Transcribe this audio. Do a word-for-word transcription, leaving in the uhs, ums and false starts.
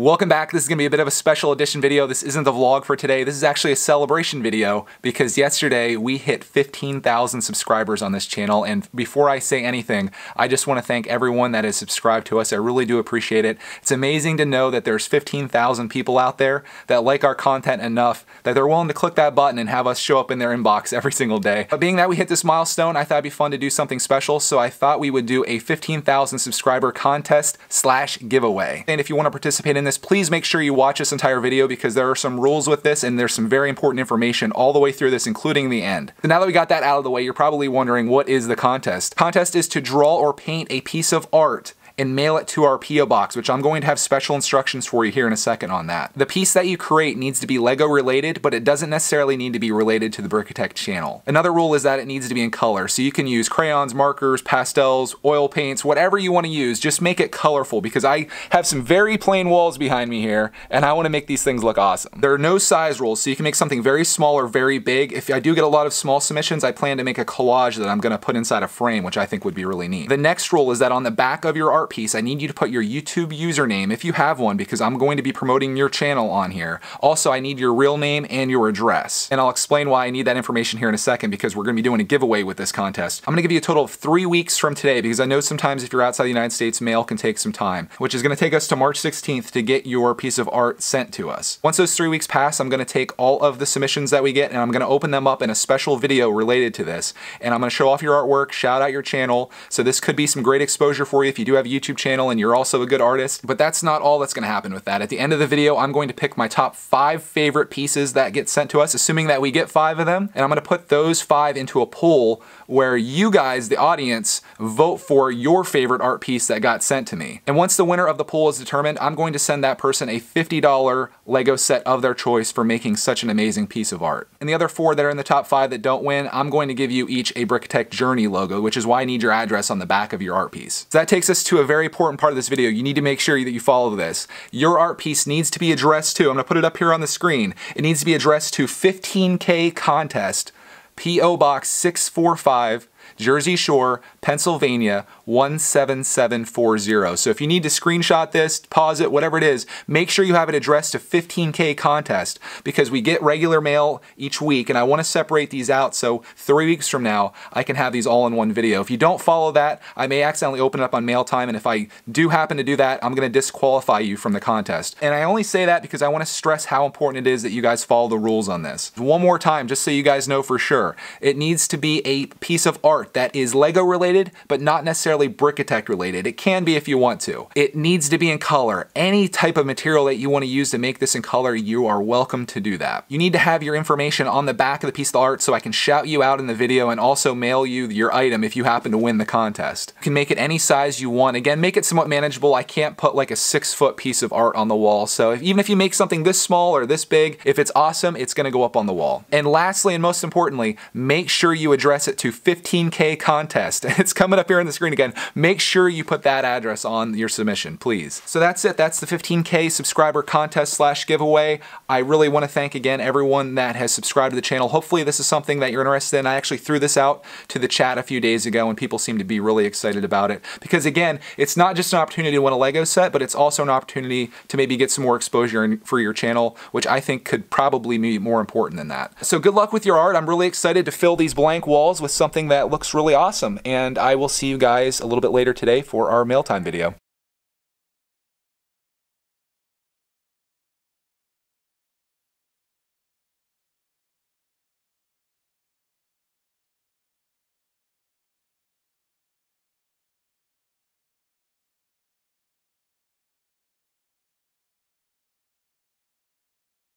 Welcome back. This is going to be a bit of a special edition video. This isn't the vlog for today. This is actually a celebration video because yesterday we hit fifteen thousand subscribers on this channel. And before I say anything, I just want to thank everyone that has subscribed to us. I really do appreciate it. It's amazing to know that there's fifteen thousand people out there that like our content enough that they're willing to click that button and have us show up in their inbox every single day. But being that we hit this milestone, I thought it'd be fun to do something special. So I thought we would do a fifteen thousand subscriber contest slash giveaway. And if you want to participate in this, please make sure you watch this entire video because there are some rules with this and there's some very important information all the way through this, including the end. So now that we got that out of the way, you're probably wondering, what is the contest? Contest is to draw or paint a piece of art and mail it to our P O box, which I'm going to have special instructions for you here in a second on that. The piece that you create needs to be LEGO related, but it doesn't necessarily need to be related to the Brickitect channel. Another rule is that it needs to be in color, so you can use crayons, markers, pastels, oil paints, whatever you want to use. Just make it colorful because I have some very plain walls behind me here, and I want to make these things look awesome. There are no size rules, so you can make something very small or very big. If I do get a lot of small submissions, I plan to make a collage that I'm going to put inside a frame, which I think would be really neat. The next rule is that on the back of your art piece, I need you to put your YouTube username if you have one, because I'm going to be promoting your channel on here. Also, I need your real name and your address, and I'll explain why I need that information here in a second because we're going to be doing a giveaway with this contest. I'm going to give you a total of three weeks from today because I know sometimes if you're outside the United States, mail can take some time, which is going to take us to March sixteenth to get your piece of art sent to us. Once those three weeks pass, I'm going to take all of the submissions that we get and I'm going to open them up in a special video related to this, and I'm going to show off your artwork, shout out your channel. So this could be some great exposure for you if you do have YouTube channel and you're also a good artist, but that's not all that's going to happen with that. At the end of the video, I'm going to pick my top five favorite pieces that get sent to us, assuming that we get five of them, and I'm going to put those five into a poll where you guys, the audience, vote for your favorite art piece that got sent to me. And once the winner of the poll is determined, I'm going to send that person a fifty dollar LEGO set of their choice for making such an amazing piece of art. And the other four that are in the top five that don't win, I'm going to give you each a Brickitect Journey logo, which is why I need your address on the back of your art piece. So that takes us to a very important part of this video. You need to make sure that you follow this. Your art piece needs to be addressed to, I'm gonna put it up here on the screen, it needs to be addressed to fifteen K Contest, P O Box six four five, Jersey Shore, Pennsylvania, one seven seven four zero. So if you need to screenshot this, pause it, whatever it is, make sure you have it addressed to fifteen K Contest because we get regular mail each week and I want to separate these out so three weeks from now I can have these all in one video. If you don't follow that, I may accidentally open it up on mail time, and if I do happen to do that, I'm going to disqualify you from the contest. And I only say that because I want to stress how important it is that you guys follow the rules on this. One more time, just so you guys know for sure, it needs to be a piece of art that is LEGO related, but not necessarily Brickitect related. It can be if you want to. It needs to be in color. Any type of material that you want to use to make this in color, you are welcome to do that. You need to have your information on the back of the piece of the art so I can shout you out in the video and also mail you your item if you happen to win the contest. You can make it any size you want. Again, make it somewhat manageable. I can't put like a six foot piece of art on the wall. So if, even if you make something this small or this big, if it's awesome, it's going to go up on the wall. And lastly, and most importantly, make sure you address it to fifteen K contest. It's coming up here on the screen again. Make sure you put that address on your submission, please. So that's it. That's the fifteen K subscriber contest slash giveaway. I really want to thank again everyone that has subscribed to the channel. Hopefully this is something that you're interested in. I actually threw this out to the chat a few days ago and people seem to be really excited about it because again, it's not just an opportunity to win a LEGO set, but it's also an opportunity to maybe get some more exposure in, for your channel, which I think could probably be more important than that. So good luck with your art. I'm really excited to fill these blank walls with something that looks really awesome, and I will see you guys a little bit later today for our mail time video.